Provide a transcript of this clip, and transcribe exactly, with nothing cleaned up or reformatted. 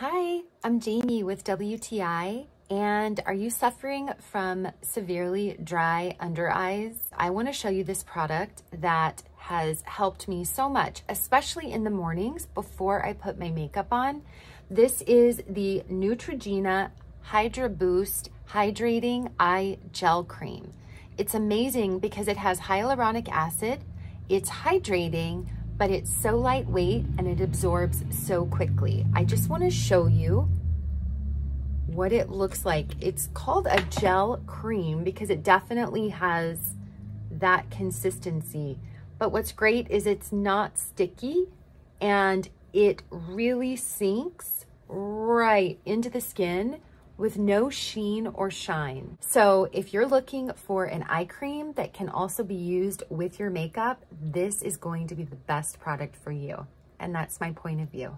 Hi, I'm Jamie with W T I, and are you suffering from severely dry under eyes? I want to show you this product that has helped me so much, especially in the mornings before I put my makeup on. This is the Neutrogena Hydro Boost Hydrating Eye Gel Cream. It's amazing because it has hyaluronic acid, it's hydrating, but it's so lightweight and it absorbs so quickly. I just wanna show you what it looks like. It's called a gel cream because it definitely has that consistency. But what's great is it's not sticky and it really sinks right into the skin with no sheen or shine. So if you're looking for an eye cream that can also be used with your makeup, this is going to be the best product for you. And that's my point of view.